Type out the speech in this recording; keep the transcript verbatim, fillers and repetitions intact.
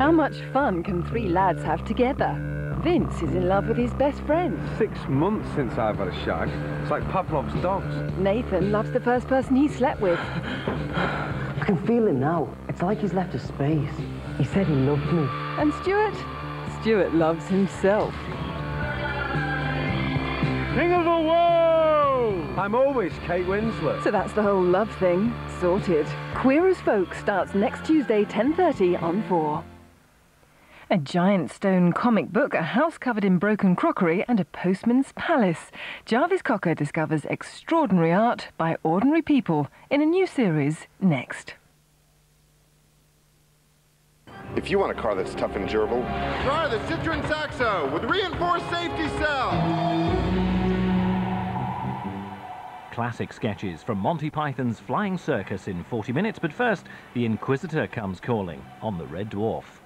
How much fun can three lads have together? Vince is in love with his best friend. Six months since I've had a shag. It's like Pavlov's dogs. Nathan loves the first person he slept with. I can feel him now. It's like he's left a space. He said he loved me. And Stuart? Stuart loves himself. King of the world! I'm always Kate Winslet. So that's the whole love thing sorted. Queer as Folk starts next Tuesday, ten thirty on four. A giant stone comic book, a house covered in broken crockery and a postman's palace. Jarvis Cocker discovers extraordinary art by ordinary people in a new series next. If you want a car that's tough and durable, try the Citroen Saxo with reinforced safety cell. Classic sketches from Monty Python's Flying Circus in forty minutes, but first, the Inquisitor comes calling on the Red Dwarf.